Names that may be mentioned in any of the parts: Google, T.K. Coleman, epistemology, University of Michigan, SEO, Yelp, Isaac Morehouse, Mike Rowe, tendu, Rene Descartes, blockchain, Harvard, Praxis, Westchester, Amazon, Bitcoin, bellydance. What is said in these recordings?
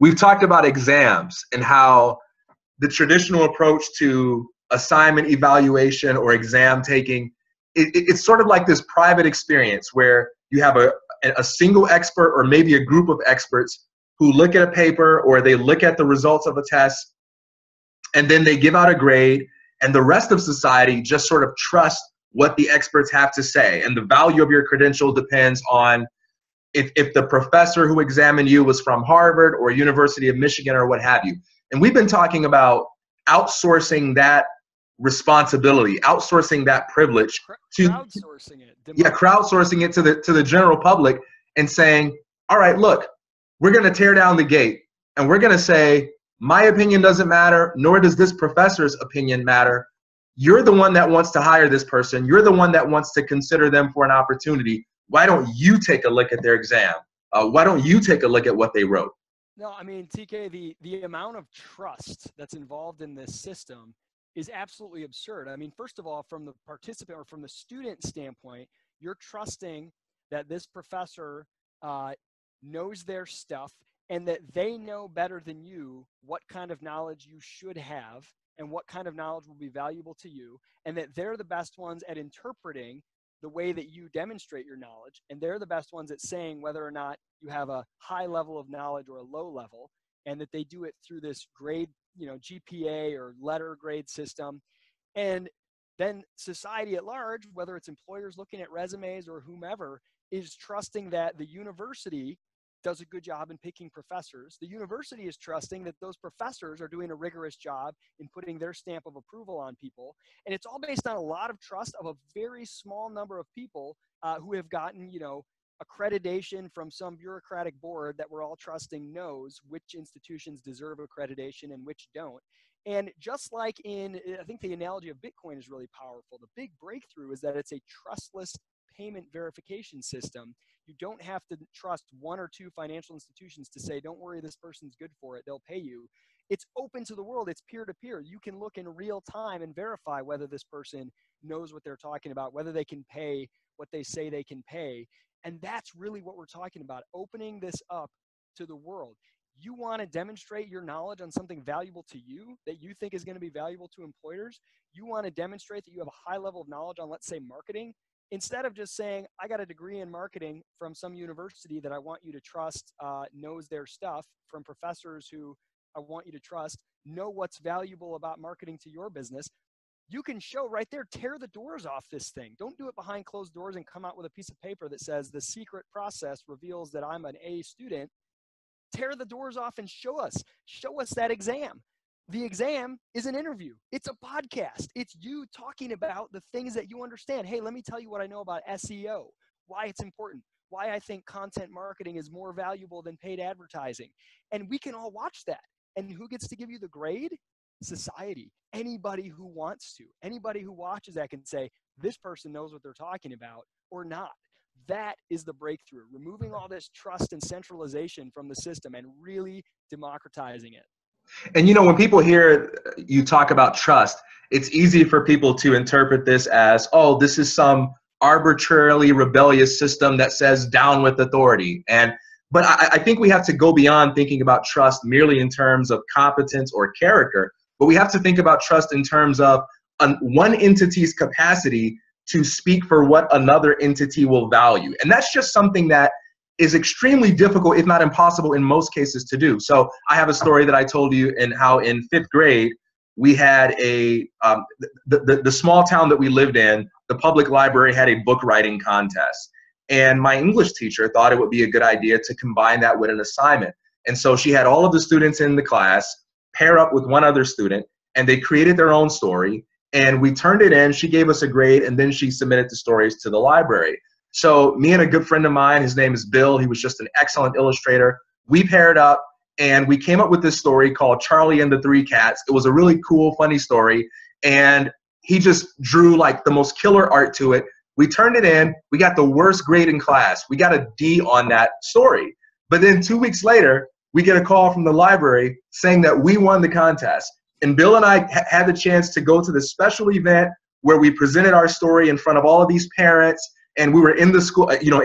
We've talked about exams and how the traditional approach to assignment evaluation or exam taking, it's sort of like this private experience where you have a single expert or maybe a group of experts who look at a paper or they look at the results of a test and then they give out a grade, and the rest of society just sort of trusts what the experts have to say. And the value of your credential depends on if the professor who examined you was from Harvard or University of Michigan or what have you. And we've been talking about outsourcing that responsibility, outsourcing that privilege to crowdsourcing it to the general public, and saying, all right, look, we're going to tear down the gate and we're going to say, my opinion doesn't matter, nor does this professor's opinion matter. You're the one that wants to hire this person. You're the one that wants to consider them for an opportunity. Why don't you take a look at their exam? Why don't you take a look at what they wrote? No, I mean, TK, the amount of trust that's involved in this system is absolutely absurd. I mean, first of all, from the participant or from the student standpoint, you're trusting that this professor knows their stuff and that they know better than you what kind of knowledge you should have and what kind of knowledge will be valuable to you, and that they're the best ones at interpreting the way that you demonstrate your knowledge, and they're the best ones at saying whether or not you have a high level of knowledge or a low level, and that they do it through this grade, you know, GPA or letter grade system. And then society at large, whether it's employers looking at resumes or whomever, is trusting that the university does a good job in picking professors. The university is trusting that those professors are doing a rigorous job in putting their stamp of approval on people. And it's all based on a lot of trust of a very small number of people who have gotten, you know, accreditation from some bureaucratic board that we're all trusting knows which institutions deserve accreditation and which don't. And just like in, I think the analogy of Bitcoin is really powerful. The big breakthrough is that it's a trustless payment verification system. You don't have to trust one or two financial institutions to say, don't worry, this person's good for it, they'll pay you. It's open to the world, it's peer-to-peer. You can look in real time and verify whether this person knows what they're talking about, whether they can pay what they say they can pay. And that's really what we're talking about, opening this up to the world. You want to demonstrate your knowledge on something valuable to you that you think is going to be valuable to employers. You want to demonstrate that you have a high level of knowledge on, let's say, marketing. Instead of just saying, I got a degree in marketing from some university that I want you to trust, knows their stuff, from professors who I want you to trust, know what's valuable about marketing to your business, you can show right there, tear the doors off this thing. Don't do it behind closed doors and come out with a piece of paper that says the secret process reveals that I'm an A student. Tear the doors off and show us that exam. The exam is an interview. It's a podcast. It's you talking about the things that you understand. Hey, let me tell you what I know about SEO, why it's important, why I think content marketing is more valuable than paid advertising. And we can all watch that. And who gets to give you the grade? Society. Anybody who wants to. Anybody who watches that can say, this person knows what they're talking about or not. That is the breakthrough. Removing all this trust and centralization from the system and really democratizing it. And, you know, when people hear you talk about trust, it's easy for people to interpret this as, oh, this is some arbitrarily rebellious system that says down with authority. But I think we have to go beyond thinking about trust merely in terms of competence or character, but we have to think about trust in terms of one entity's capacity to speak for what another entity will value. And that's just something that is extremely difficult, if not impossible, in most cases to do. So I have a story that I told you in how in 5th grade, we had the small town that we lived in, the public library had a book writing contest. And my English teacher thought it would be a good idea to combine that with an assignment. And so she had all of the students in the class pair up with one other student, and they created their own story. And we turned it in, she gave us a grade, and then she submitted the stories to the library. So me and a good friend of mine, his name is Bill, he was just an excellent illustrator, we paired up and we came up with this story called Charlie and the Three Cats. It was a really cool, funny story, and he just drew like the most killer art to it. We turned it in, we got the worst grade in class, we got a D on that story. But then 2 weeks later, we get a call from the library saying that we won the contest. And Bill and I had the chance to go to this special event where we presented our story in front of all of these parents. And we were in the school, you know,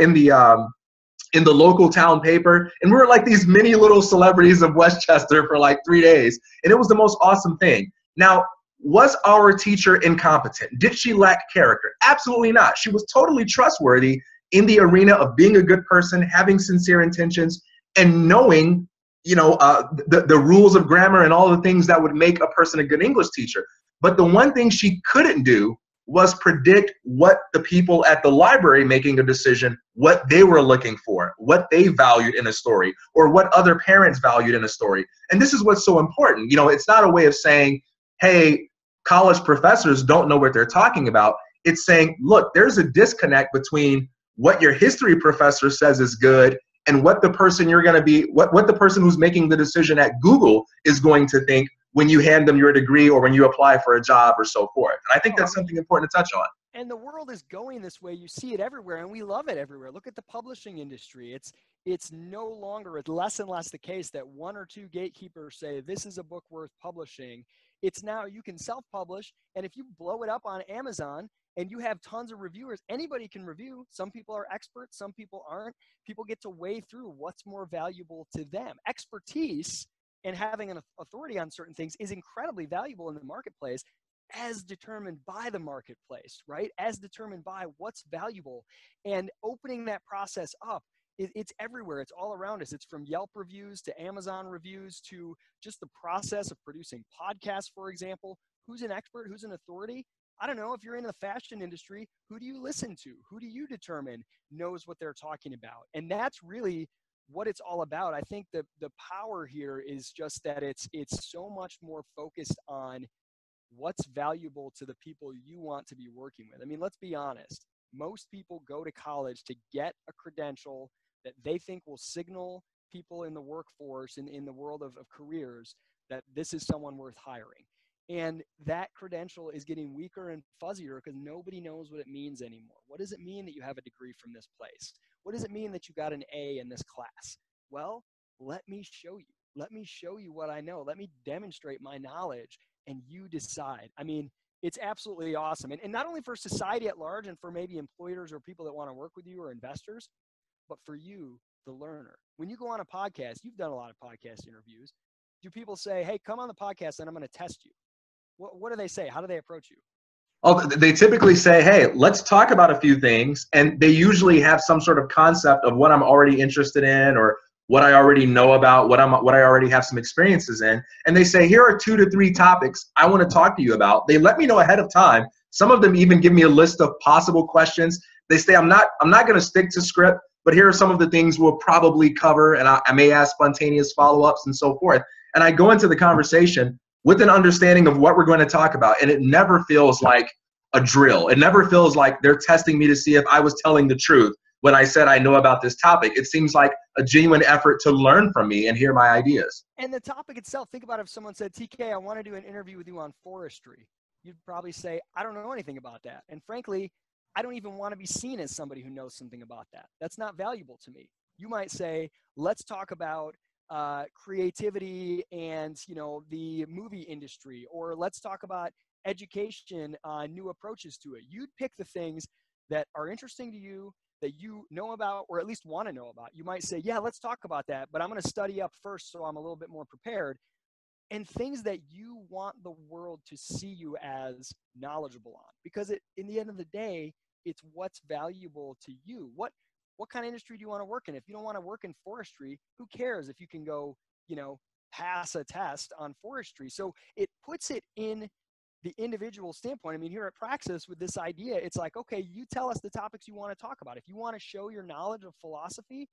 in the local town paper. And we were like these mini little celebrities of Westchester for like 3 days. And it was the most awesome thing. Now, was our teacher incompetent? Did she lack character? Absolutely not. She was totally trustworthy in the arena of being a good person, having sincere intentions, and knowing, you know, the rules of grammar and all the things that would make a person a good English teacher. But the one thing she couldn't do was predict what the people at the library making a decision, what they were looking for, what they valued in a story, or what other parents valued in a story. And this is what's so important. You know, it's not a way of saying, hey, college professors don't know what they're talking about. It's saying, look, there's a disconnect between what your history professor says is good and what the person you're going to be, what the person who's making the decision at Google is going to think when you hand them your degree or when you apply for a job or so forth. And I think that's something important to touch on. And the world is going this way. You see it everywhere, and we love it everywhere. Look at the publishing industry. It's no longer, it's less and less the case that one or two gatekeepers say, this is a book worth publishing. It's now you can self-publish, and if you blow it up on Amazon and you have tons of reviewers, anybody can review. Some people are experts, some people aren't. People get to weigh through what's more valuable to them. Expertise and having an authority on certain things is incredibly valuable in the marketplace, as determined by the marketplace, right? As determined by what's valuable. And opening that process up, it's everywhere. It's all around us. It's from Yelp reviews to Amazon reviews to just the process of producing podcasts, for example. Who's an expert? Who's an authority? I don't know. If you're in the fashion industry, who do you listen to? Who do you determine knows what they're talking about? And that's really what it's all about. I think the power here is just that it's so much more focused on what's valuable to the people you want to be working with. I mean, let's be honest. Most people go to college to get a credential that they think will signal people in the workforce, in the world of careers, that this is someone worth hiring. And that credential is getting weaker and fuzzier because nobody knows what it means anymore. What does it mean that you have a degree from this place? What does it mean that you got an A in this class? Well, let me show you. Let me show you what I know. Let me demonstrate my knowledge, and you decide. I mean, it's absolutely awesome. And not only for society at large and for maybe employers or people that want to work with you or investors, but for you, the learner. When you go on a podcast, you've done a lot of podcast interviews. Do people say, hey, come on the podcast and I'm going to test you? What do they say? How do they approach you? Oh, they typically say, hey, let's talk about a few things. And they usually have some sort of concept of what I'm already interested in or what I already know about, what I already have some experiences in. And they say, here are 2 to 3 topics I want to talk to you about. They let me know ahead of time. Some of them even give me a list of possible questions. They say, I'm not going to stick to script, but here are some of the things we'll probably cover. And I may ask spontaneous follow-ups and so forth. And I go into the conversation with an understanding of what we're going to talk about. And it never feels like a drill. It never feels like they're testing me to see if I was telling the truth when I said I know about this topic. It seems like a genuine effort to learn from me and hear my ideas. And the topic itself, think about if someone said, TK, I want to do an interview with you on forestry. You'd probably say, I don't know anything about that. And frankly, I don't even want to be seen as somebody who knows something about that. That's not valuable to me. You might say, let's talk about creativity and, you know, the movie industry, or let's talk about education, new approaches to it. You'd pick the things that are interesting to you, that you know about, or at least want to know about. You might say, yeah, let's talk about that, but I'm going to study up first so I'm a little bit more prepared. And things that you want the world to see you as knowledgeable on, because in the end of the day, it's what's valuable to you. What kind of industry do you want to work in? If you don't want to work in forestry, who cares if you can go, you know, pass a test on forestry? So it puts it in the individual standpoint. I mean, here at Praxis with this idea, it's like, okay, you tell us the topics you want to talk about. If you want to show your knowledge of philosophy,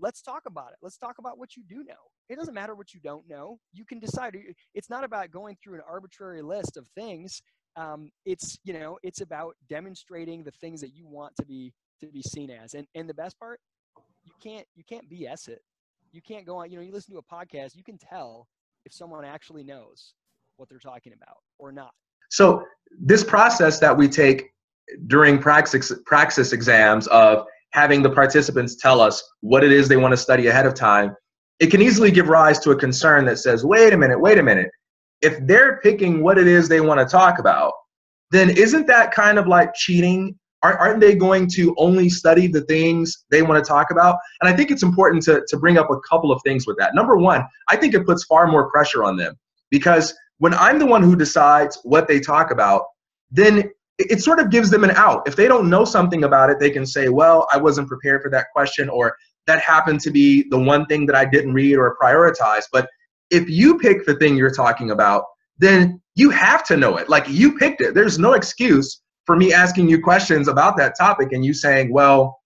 let's talk about it. Let's talk about what you do know. It doesn't matter what you don't know. You can decide. It's not about going through an arbitrary list of things. It's, you know, it's about demonstrating the things that you want to be seen as. And the best part, you can't BS it. You can't go on, you know, you listen to a podcast, you can tell if someone actually knows what they're talking about or not. So this process that we take during Praxis exams of having the participants tell us what it is they want to study ahead of time, it can easily give rise to a concern that says, wait a minute. If they're picking what it is they want to talk about, then isn't that kind of like cheating aren't they going to only study the things they want to talk about? And I think it's important to bring up a couple of things with that. Number one, I think it puts far more pressure on them, because when I'm the one who decides what they talk about, then it sort of gives them an out. If they don't know something about it, they can say, well, I wasn't prepared for that question, or that happened to be the one thing that I didn't read or prioritize. But if you pick the thing you're talking about, then you have to know it. Like, you picked it. There's no excuse for me asking you questions about that topic and you saying, well,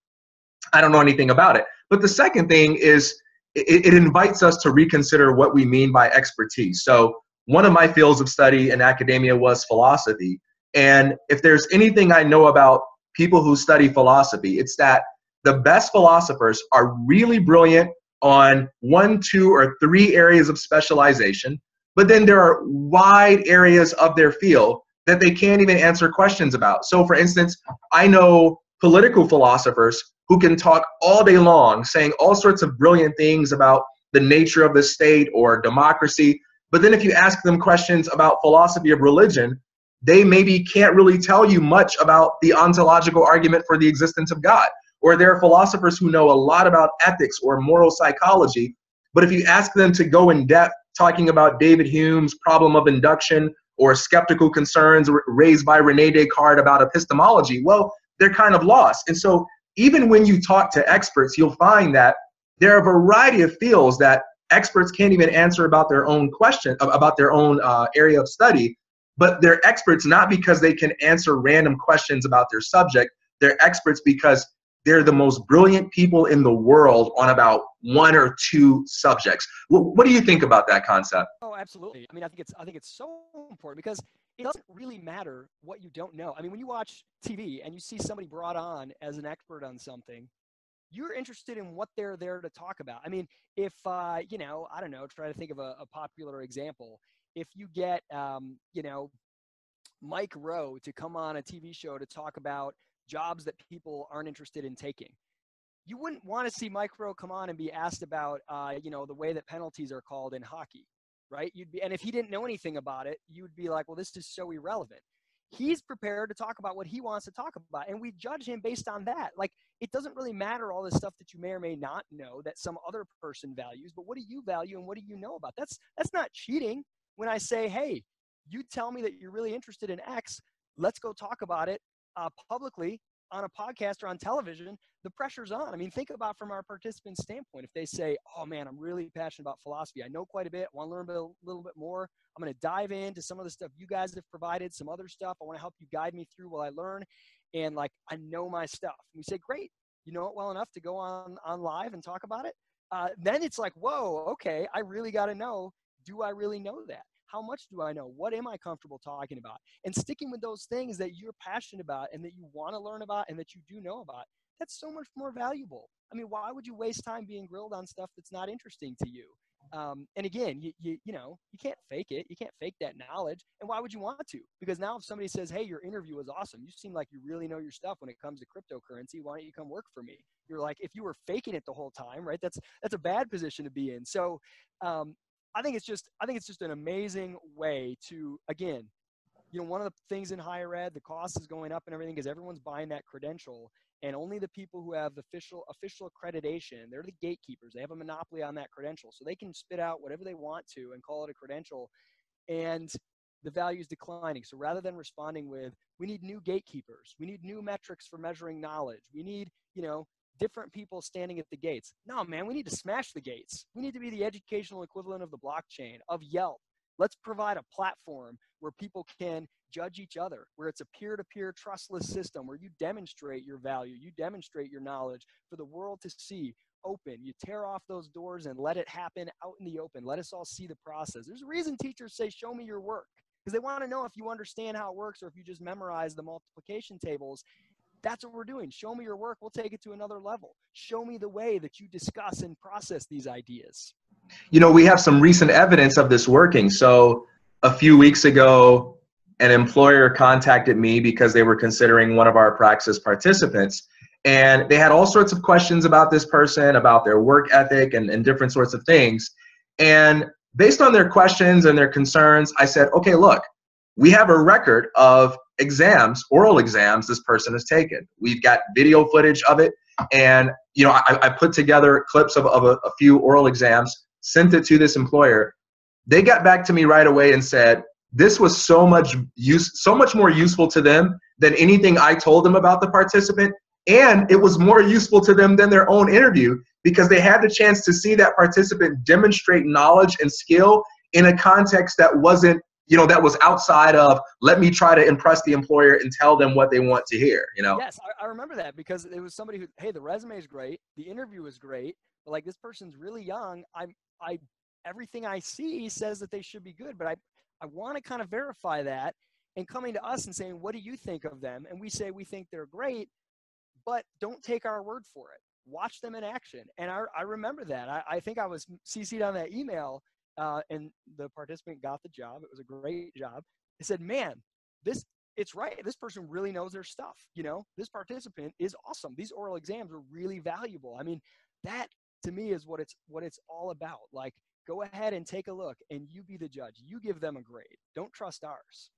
I don't know anything about it. But the second thing is, it invites us to reconsider what we mean by expertise. So one of my fields of study in academia was philosophy. And if there's anything I know about people who study philosophy, it's that the best philosophers are really brilliant on one, two, or three areas of specialization, but then there are wide areas of their field that they can't even answer questions about. So for instance, I know political philosophers who can talk all day long saying all sorts of brilliant things about the nature of the state or democracy, but then if you ask them questions about philosophy of religion, they maybe can't really tell you much about the ontological argument for the existence of God. Or there are philosophers who know a lot about ethics or moral psychology, but if you ask them to go in depth talking about David Hume's problem of induction or skeptical concerns raised by Rene Descartes about epistemology, well, they're kind of lost. And so even when you talk to experts, you'll find that there are a variety of fields that experts can't even answer about their own question, about their own area of study. But they're experts not because they can answer random questions about their subject. They're experts because they're the most brilliant people in the world on about one or two subjects. What do you think about that concept? Oh, absolutely. I mean, I think it's so important, because it doesn't really matter what you don't know. I mean, when you watch TV and you see somebody brought on as an expert on something, you're interested in what they're there to talk about. I mean, if you know, I don't know, try to think of a popular example. If you get, you know, Mike Rowe to come on a TV show to talk about jobs that people aren't interested in taking, you wouldn't want to see Mike Rowe come on and be asked about, you know, the way that penalties are called in hockey, right? You'd be, and if he didn't know anything about it, you would be like, well, this is so irrelevant. He's prepared to talk about what he wants to talk about, and we judge him based on that. Like, it doesn't really matter all this stuff that you may or may not know that some other person values, but what do you value and what do you know about? That's not cheating. When I say, hey, you tell me that you're really interested in X, let's go talk about it publicly on a podcast or on television, the pressure's on. I mean, think about from our participants' standpoint. If they say, oh man, I'm really passionate about philosophy. I know quite a bit. I want to learn a little bit more. I'm going to dive into some of the stuff you guys have provided, some other stuff. I want to help you guide me through while I learn. And like, I know my stuff. And we say, great, you know it well enough to go on live and talk about it. Then it's like, whoa, okay, I really got to know. Do I really know that? How much do I know? What am I comfortable talking about? And sticking with those things that you're passionate about and that you want to learn about and that you do know about, that's so much more valuable. I mean, why would you waste time being grilled on stuff that's not interesting to you? And again, you know, you can't fake it. You can't fake that knowledge. And why would you want to? Because now if somebody says, hey, your interview was awesome. You seem like you really know your stuff when it comes to cryptocurrency. Why don't you come work for me? You're like, if you were faking it the whole time, right? That's a bad position to be in. So, I think it's just an amazing way to, again, you know, one of the things in higher ed, the cost is going up and everything because everyone's buying that credential, and only the people who have the official accreditation, they're the gatekeepers. They have a monopoly on that credential, so they can spit out whatever they want to and call it a credential, and the value is declining. So rather than responding with, we need new gatekeepers, we need new metrics for measuring knowledge, we need, you know, different people standing at the gates. No, man, we need to smash the gates. We need to be the educational equivalent of the blockchain, of Yelp. Let's provide a platform where people can judge each other, where it's a peer-to-peer trustless system, where you demonstrate your value, you demonstrate your knowledge for the world to see, open. You tear off those doors and let it happen out in the open. Let us all see the process. There's a reason teachers say, show me your work, because they want to know if you understand how it works or if you just memorize the multiplication tables. That's what we're doing. Show me your work. We'll take it to another level. Show me the way that you discuss and process these ideas. You know, we have some recent evidence of this working. So a few weeks ago, an employer contacted me because they were considering one of our Praxis participants. And they had all sorts of questions about this person, about their work ethic and different sorts of things. And based on their questions and their concerns, I said, okay, look, We have a record of exams, oral exams this person has taken. We've got video footage of it. And, you know, I put together clips of a few oral exams, sent it to this employer. They got back to me right away and said, this was so much more useful to them than anything I told them about the participant. And it was more useful to them than their own interview, because they had the chance to see that participant demonstrate knowledge and skill in a context that wasn't, you know, that was outside of, let me try to impress the employer and tell them what they want to hear, you know? Yes, I remember that, because it was somebody who, hey, the resume is great, the interview is great, but like, this person's really young. Everything I see says that they should be good, but I want to kind of verify that, and coming to us and saying, what do you think of them? And we say, we think they're great, but don't take our word for it. Watch them in action. And I remember that. I think I was CC'd on that email, and the participant got the job. It was a great job. I said, man, it's right. This person really knows their stuff. You know, this participant is awesome. These oral exams are really valuable. I mean, that to me is what it's all about. Like, go ahead and take a look, and you be the judge. You give them a grade. Don't trust ours.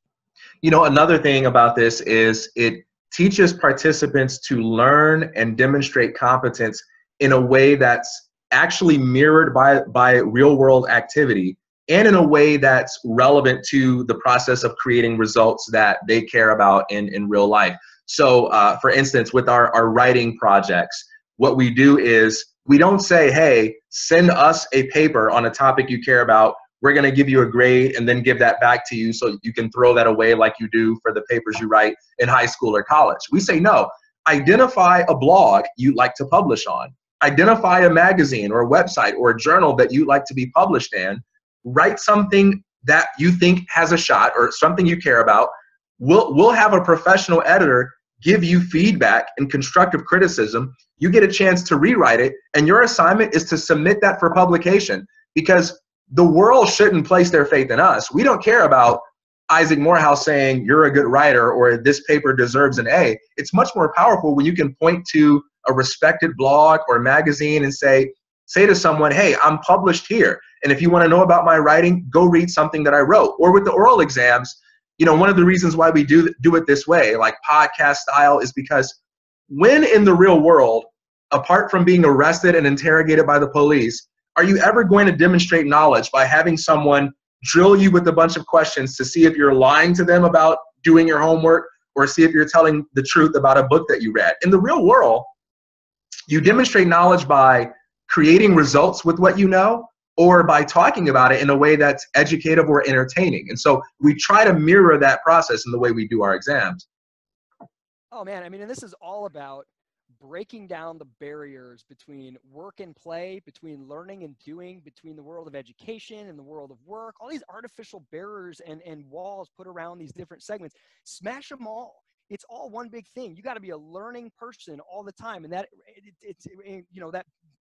You know, another thing about this is it teaches participants to learn and demonstrate competence in a way that's actually mirrored by real world activity, and in a way that's relevant to the process of creating results that they care about in real life. So for instance, with our writing projects, what we do is we don't say, hey, send us a paper on a topic you care about. We're going to give you a grade and then give that back to you so you can throw that away like you do for the papers you write in high school or college. We say, no, identify a blog you'd like to publish on. Identify a magazine or a website or a journal that you'd like to be published in. Write something that you think has a shot or something you care about. We'll have a professional editor give you feedback and constructive criticism. You get a chance to rewrite it, and your assignment is to submit that for publication, because the world shouldn't place their faith in us. We don't care about Isaac Morehouse saying you're a good writer or this paper deserves an A. It's much more powerful when you can point to a respected blog or magazine and say to someone, hey, I'm published here. And if you want to know about my writing, go read something that I wrote. Or with the oral exams, you know, one of the reasons why we do it this way, like podcast style, is because when in the real world, apart from being arrested and interrogated by the police, are you ever going to demonstrate knowledge by having someone drill you with a bunch of questions to see if you're lying to them about doing your homework or see if you're telling the truth about a book that you read? In the real world, you demonstrate knowledge by creating results with what you know or by talking about it in a way that's educative or entertaining. And so we try to mirror that process in the way we do our exams. Oh, man. I mean, and this is all about breaking down the barriers between work and play, between learning and doing, between the world of education and the world of work, all these artificial barriers and walls put around these different segments. Smash them all. It's all one big thing. You got to be a learning person all the time. And that, you know, that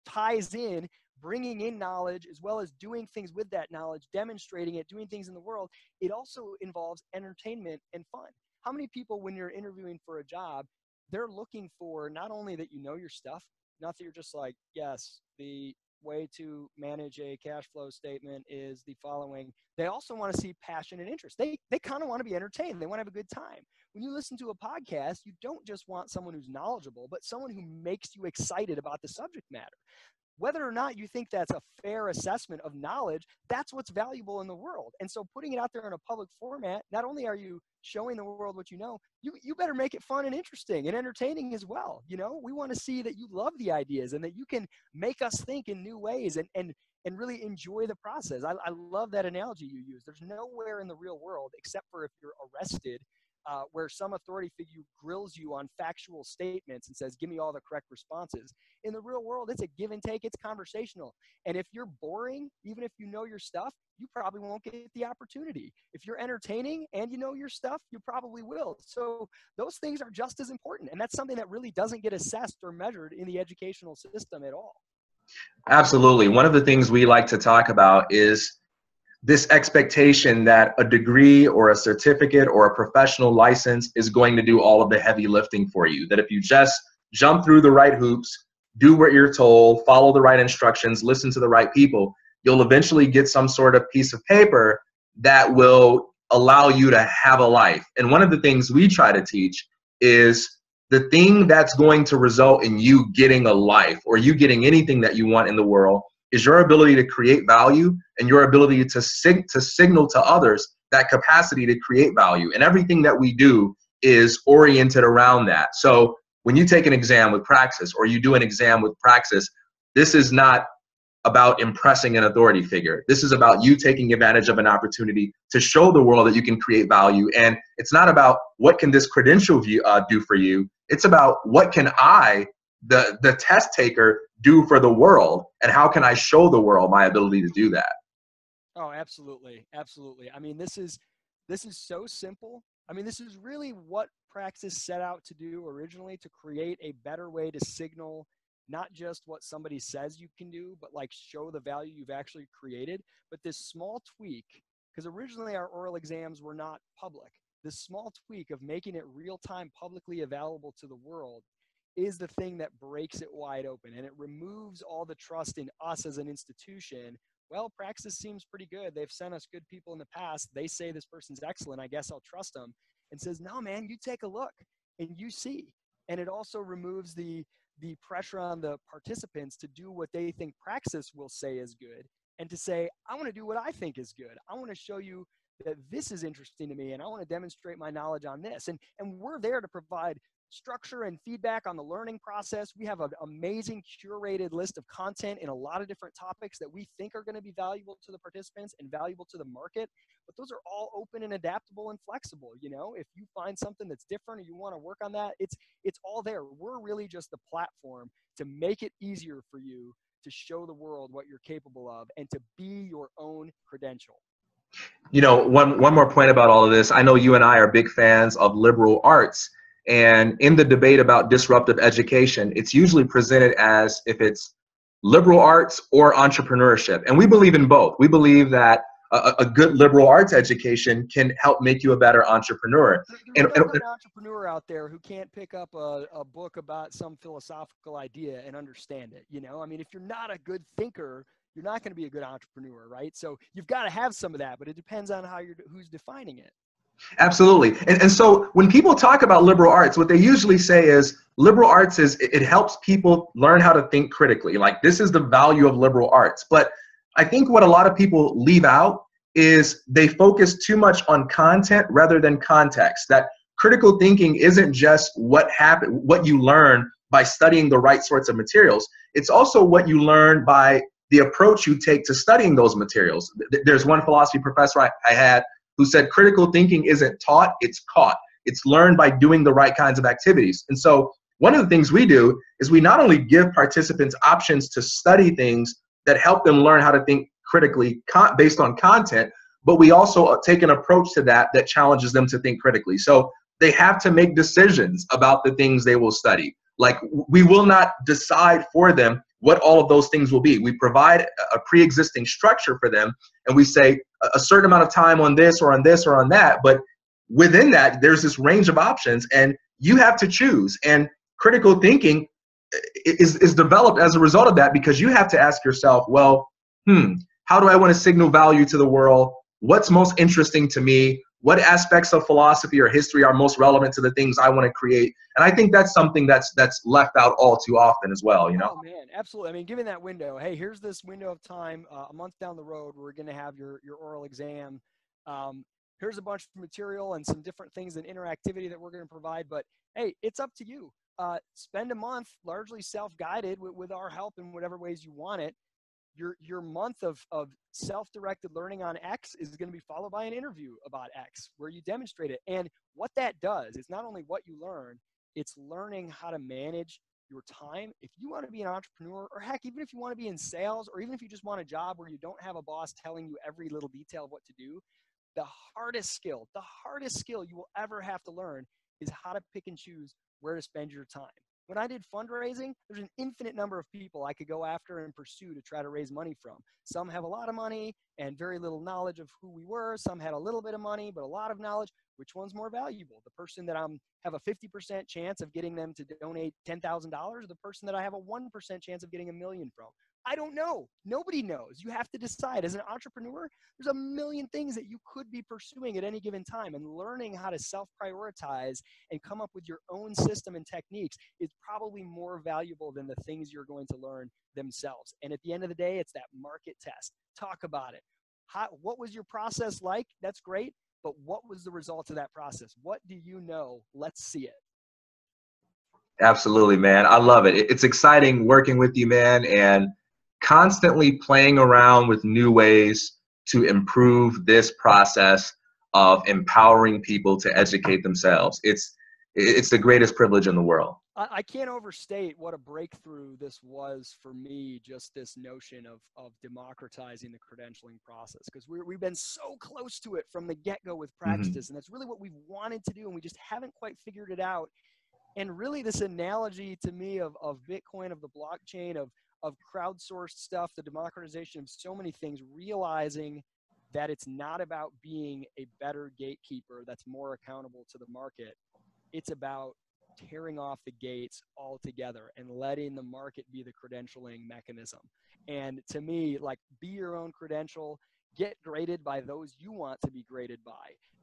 ties in bringing in knowledge as well as doing things with that knowledge, demonstrating it, doing things in the world. It also involves entertainment and fun. How many people, when you're interviewing for a job, they're looking for not only that you know your stuff, not that you're just like, yes, the way to manage a cash flow statement is the following. They also want to see passion and interest. They kind of want to be entertained. They want to have a good time. When you listen to a podcast, you don't just want someone who's knowledgeable, but someone who makes you excited about the subject matter. Whether or not you think that's a fair assessment of knowledge, that's what's valuable in the world. And so putting it out there in a public format, not only are you showing the world what you know, you better make it fun and interesting and entertaining as well. You know, we want to see that you love the ideas and that you can make us think in new ways and really enjoy the process. I love that analogy you use. There's nowhere in the real world, except for if you're arrested, where some authority figure grills you on factual statements and says, give me all the correct responses. In the real world, it's a give and take. It's conversational. And if you're boring, even if you know your stuff, you probably won't get the opportunity. If you're entertaining and you know your stuff, you probably will. So those things are just as important. And that's something that really doesn't get assessed or measured in the educational system at all. Absolutely. One of the things we like to talk about is this expectation that a degree or a certificate or a professional license is going to do all of the heavy lifting for you. That if you just jump through the right hoops, do what you're told, follow the right instructions, listen to the right people, you'll eventually get some sort of piece of paper that will allow you to have a life. And one of the things we try to teach is the thing that's going to result in you getting a life or you getting anything that you want in the world is your ability to create value and your ability to signal to others that capacity to create value. And everything that we do is oriented around that. So when you take an exam with Praxis or you do an exam with Praxis, this is not about impressing an authority figure. This is about you taking advantage of an opportunity to show the world that you can create value. And it's not about what can this credential do for you. It's about what can I, the test taker, do for the world, and how can I show the world my ability to do that? Oh, absolutely. Absolutely. I mean, this is so simple. I mean, this is really what Praxis set out to do originally, to create a better way to signal not just what somebody says you can do, but like show the value you've actually created. But this small tweak, because originally our oral exams were not public, this small tweak of making it real time publicly available to the world is the thing that breaks it wide open, and it removes all the trust in us as an institution. Well, Praxis seems pretty good. They've sent us good people in the past. They say this person's excellent. I guess I'll trust them. And says, no, man, you take a look and you see. And it also removes the pressure on the participants to do what they think Praxis will say is good, and to say, I want to do what I think is good. I want to show you that this is interesting to me, and I want to demonstrate my knowledge on this. And we're there to provide structure and feedback on the learning process. We have an amazing curated list of content in a lot of different topics that we think are going to be valuable to the participants and valuable to the market. But those are all open and adaptable and flexible. You know, if you find something that's different or you want to work on that, it's all there. We're really just the platform to make it easier for you to show the world what you're capable of and to be your own credential. You know, one more point about all of this. I know you and I are big fans of liberal arts. And in the debate about disruptive education, it's usually presented as if it's liberal arts or entrepreneurship. And we believe in both. We believe that a good liberal arts education can help make you a better entrepreneur. There's an entrepreneur out there who can't pick up a book about some philosophical idea and understand it. You know, I mean, if you're not a good thinker, you're not going to be a good entrepreneur, right? So you've got to have some of that, but it depends on how who's defining it. Absolutely. And so when people talk about liberal arts, what they usually say is liberal arts is it helps people learn how to think critically. Like, this is the value of liberal arts. But I think what a lot of people leave out is they focus too much on content rather than context. That critical thinking isn't just what you learn by studying the right sorts of materials. It's also what you learn by the approach you take to studying those materials. There's one philosophy professor I had who said critical thinking isn't taught, it's caught. It's learned by doing the right kinds of activities. And so one of the things we do is we not only give participants options to study things that help them learn how to think critically based on content, but we also take an approach to that that challenges them to think critically. So they have to make decisions about the things they will study. Like, we will not decide for them what all of those things will be. We provide a pre-existing structure for them, and we say a certain amount of time on this or on this or on that, but within that, there's this range of options, and you have to choose. And critical thinking is developed as a result of that, because you have to ask yourself, well, how do I want to signal value to the world? What's most interesting to me? What aspects of philosophy or history are most relevant to the things I want to create? And I think that's something that's left out all too often as well, you know? Oh, man, absolutely. I mean, given that window, hey, here's this window of time, a month down the road, we're going to have your oral exam. Here's a bunch of material and some different things and interactivity that we're going to provide. But, hey, it's up to you. Spend a month largely self-guided with our help in whatever ways you want it. Your month of self-directed learning on X is going to be followed by an interview about X where you demonstrate it. And what that does is not only what you learn, it's learning how to manage your time. If you want to be an entrepreneur, or heck, even if you want to be in sales, or even if you just want a job where you don't have a boss telling you every little detail of what to do, the hardest skill you will ever have to learn is how to pick and choose where to spend your time. When I did fundraising, there's an infinite number of people I could go after and pursue to try to raise money from. Some have a lot of money and very little knowledge of who we were. Some had a little bit of money, but a lot of knowledge. Which one's more valuable? The person that I have a 50% chance of getting them to donate $10,000, or the person that I have a 1% chance of getting $1 million from? I don't know. Nobody knows. You have to decide. As an entrepreneur, there's a million things that you could be pursuing at any given time, and learning how to self-prioritize and come up with your own system and techniques is probably more valuable than the things you're going to learn themselves. And at the end of the day, it's that market test. Talk about it. How, what was your process like? That's great. But what was the result of that process? What do you know? Let's see it. Absolutely, man. I love it. It's exciting working with you, man, and constantly playing around with new ways to improve this process of empowering people to educate themselves. It's the greatest privilege in the world. I can't overstate what a breakthrough this was for me, just this notion of democratizing the credentialing process, because we've been so close to it from the get-go with Praxis, and that's really what we've wanted to do, and we just haven't quite figured it out. And really this analogy to me of Bitcoin, of the blockchain, of crowdsourced stuff, the democratization of so many things, realizing that it's not about being a better gatekeeper that's more accountable to the market. It's about tearing off the gates altogether and letting the market be the credentialing mechanism. And to me, like, be your own credential, get graded by those you want to be graded by,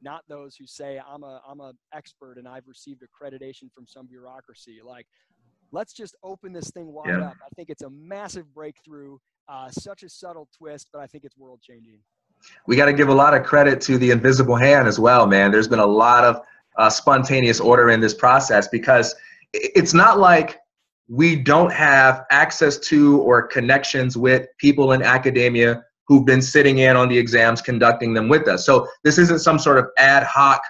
not those who say, I'm a expert and I've received accreditation from some bureaucracy. Like, let's just open this thing wide up. I think it's a massive breakthrough, such a subtle twist, but I think it's world changing. We got to give a lot of credit to the invisible hand as well, man. There's been a lot of spontaneous order in this process, because it's not like we don't have access to or connections with people in academia who've been sitting in on the exams, conducting them with us. So this isn't some sort of ad hoc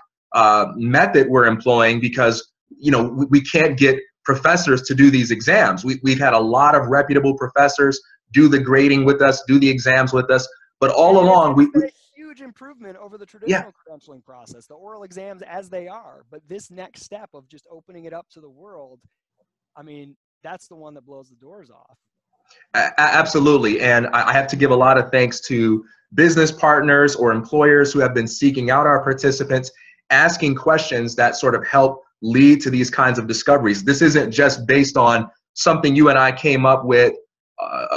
method we're employing because, you know, we can't get professors to do these exams. We've had a lot of reputable professors do the grading with us, do the exams with us, but all along it's been a huge improvement over the traditional credentialing process, the oral exams as they are. But this next step of just opening it up to the world, I mean, that's the one that blows the doors off. Absolutely. And I have to give a lot of thanks to business partners or employers who have been seeking out our participants, asking questions that sort of help lead to these kinds of discoveries. This isn't just based on something you and I came up with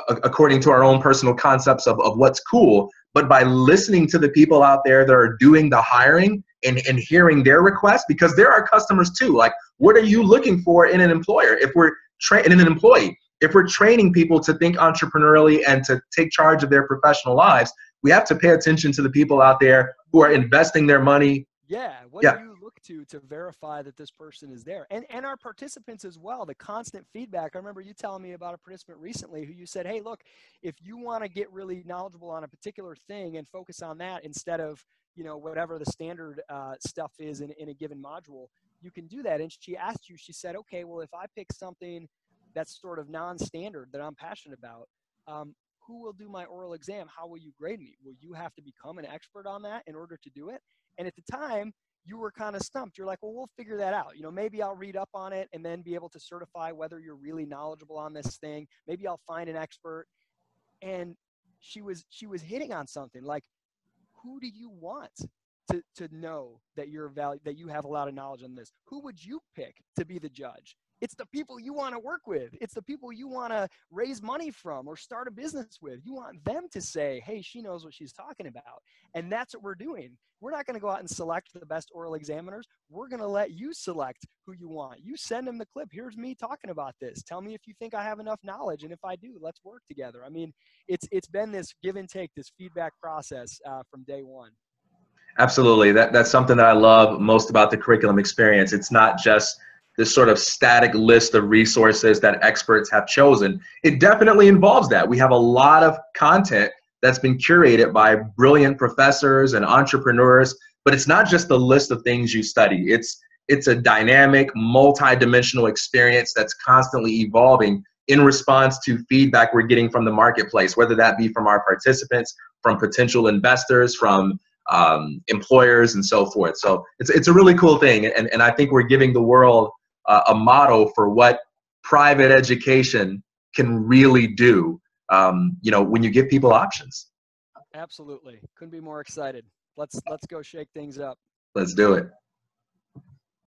according to our own personal concepts of what's cool, but by listening to the people out there that are doing the hiring and hearing their requests, because they're our customers too. Like, what are you looking for in an employer? If we're in an employee? If we're training people to think entrepreneurially and to take charge of their professional lives, we have to pay attention to the people out there who are investing their money. Yeah. What do you look to verify that this person is there? And our participants as well, the constant feedback. I remember you telling me about a participant recently who you said, hey, look, if you want to get really knowledgeable on a particular thing and focus on that instead of, you know, whatever the standard stuff is in a given module, you can do that. And she asked you, she said, okay, well, if I pick something that's sort of non-standard that I'm passionate about, who will do my oral exam? How will you grade me? Will you have to become an expert on that in order to do it? And at the time, you were kind of stumped. You're like, well, we'll figure that out. You know, maybe I'll read up on it and then be able to certify whether you're really knowledgeable on this thing. Maybe I'll find an expert. And she was hitting on something like, who do you want to know that you're that you have a lot of knowledge on this? Who would you pick to be the judge? It's the people you want to work with. It's the people you want to raise money from or start a business with. You want them to say, hey, she knows what she's talking about. And that's what we're doing. We're not going to go out and select the best oral examiners. We're going to let you select who you want. You send them the clip. Here's me talking about this. Tell me if you think I have enough knowledge. And if I do, let's work together. I mean, it's been this give and take, this feedback process from day one. Absolutely. That's something that I love most about the curriculum experience. It's not just this sort of static list of resources that experts have chosen. It definitely involves that. We have a lot of content that's been curated by brilliant professors and entrepreneurs, but it's not just the list of things you study. It's a dynamic, multi-dimensional experience that's constantly evolving in response to feedback we're getting from the marketplace, whether that be from our participants, from potential investors, from employers, and so forth. So it's a really cool thing. And I think we're giving the world a model for what private education can really do, you know, when you give people options. Absolutely. Couldn't be more excited. Let's go shake things up. Let's do it.